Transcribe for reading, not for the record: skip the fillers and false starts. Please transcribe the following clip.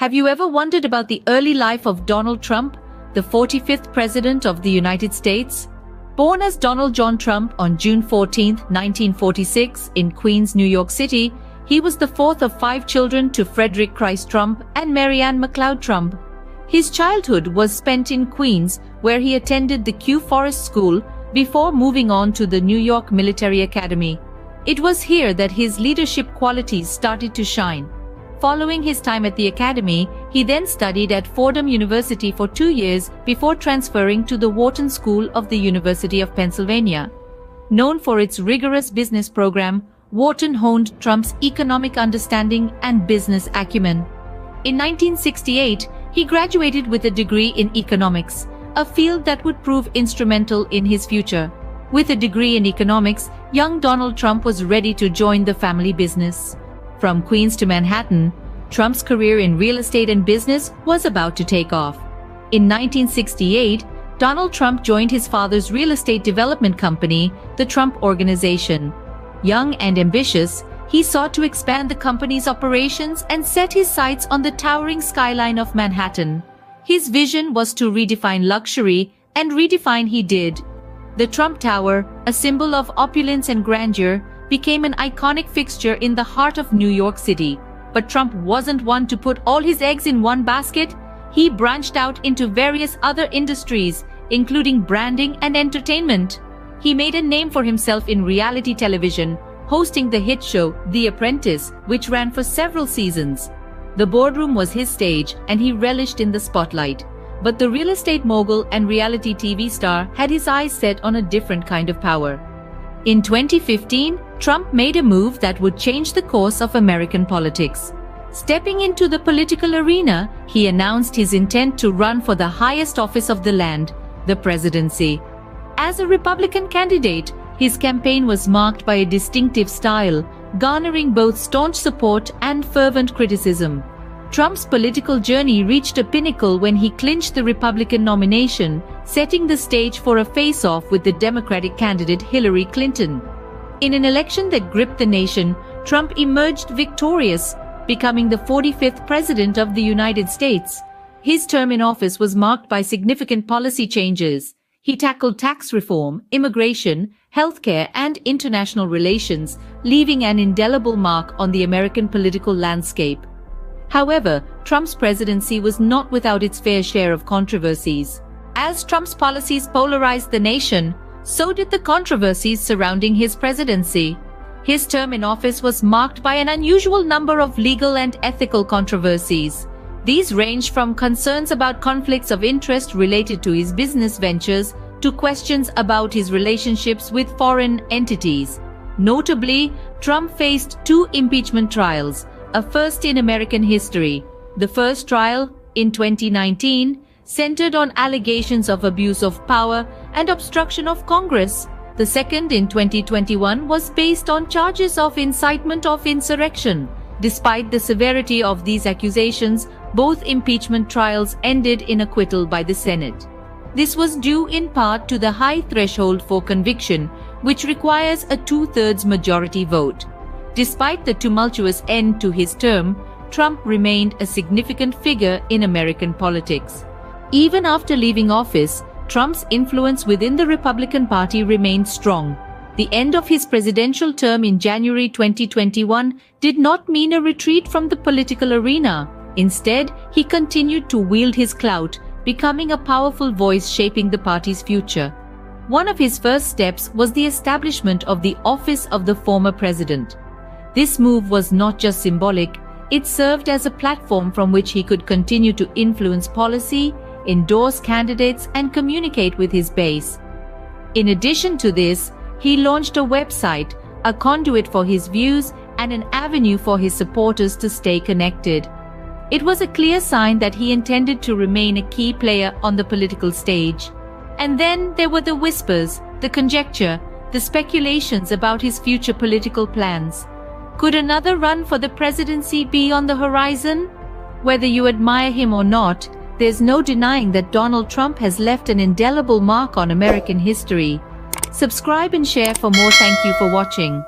Have you ever wondered about the early life of Donald Trump, the 45th President of the United States? Born as Donald John Trump on June 14, 1946, in Queens, New York City, he was the fourth of five children to Frederick Christ Trump and Mary Anne MacLeod Trump. His childhood was spent in Queens, where he attended the Kew Forest School, before moving on to the New York Military Academy. It was here that his leadership qualities started to shine. Following his time at the academy, he then studied at Fordham University for 2 years before transferring to the Wharton School of the University of Pennsylvania. Known for its rigorous business program, Wharton honed Trump's economic understanding and business acumen. In 1968, he graduated with a degree in economics, a field that would prove instrumental in his future. With a degree in economics, young Donald Trump was ready to join the family business. From Queens to Manhattan, Trump's career in real estate and business was about to take off. In 1968, Donald Trump joined his father's real estate development company, the Trump Organization. Young and ambitious, he sought to expand the company's operations and set his sights on the towering skyline of Manhattan. His vision was to redefine luxury, and redefine he did. The Trump Tower, a symbol of opulence and grandeur, became an iconic fixture in the heart of New York City. But Trump wasn't one to put all his eggs in one basket. He branched out into various other industries, including branding and entertainment. He made a name for himself in reality television, hosting the hit show The Apprentice, which ran for several seasons. The boardroom was his stage, and he relished in the spotlight. But the real estate mogul and reality TV star had his eyes set on a different kind of power. In 2015, Trump made a move that would change the course of American politics. Stepping into the political arena, he announced his intent to run for the highest office of the land, the presidency. As a Republican candidate, his campaign was marked by a distinctive style, garnering both staunch support and fervent criticism. Trump's political journey reached a pinnacle when he clinched the Republican nomination, setting the stage for a face-off with the Democratic candidate Hillary Clinton. In an election that gripped the nation, Trump emerged victorious, becoming the 45th President of the United States. His term in office was marked by significant policy changes. He tackled tax reform, immigration, healthcare, and international relations, leaving an indelible mark on the American political landscape. However, Trump's presidency was not without its fair share of controversies. As Trump's policies polarized the nation, so did the controversies surrounding his presidency. His term in office was marked by an unusual number of legal and ethical controversies. These ranged from concerns about conflicts of interest related to his business ventures to questions about his relationships with foreign entities. Notably, Trump faced two impeachment trials, a first in American history. The first trial, in 2019, centered on allegations of abuse of power and obstruction of Congress. The second, in 2021, was based on charges of incitement of insurrection. Despite the severity of these accusations, both impeachment trials ended in acquittal by the Senate. This was due in part to the high threshold for conviction, which requires a two-thirds majority vote. Despite the tumultuous end to his term, Trump remained a significant figure in American politics. Even after leaving office, Trump's influence within the Republican Party remained strong. The end of his presidential term in January 2021 did not mean a retreat from the political arena. Instead, he continued to wield his clout, becoming a powerful voice shaping the party's future. One of his first steps was the establishment of the Office of the Former President. This move was not just symbolic, it served as a platform from which he could continue to influence policy, endorse candidates, and communicate with his base. In addition to this, he launched a website, a conduit for his views, and an avenue for his supporters to stay connected. It was a clear sign that he intended to remain a key player on the political stage. And then there were the whispers, the conjecture, the speculations about his future political plans. Could another run for the presidency be on the horizon? Whether you admire him or not, there's no denying that Donald Trump has left an indelible mark on American history. Subscribe and share for more. Thank you for watching.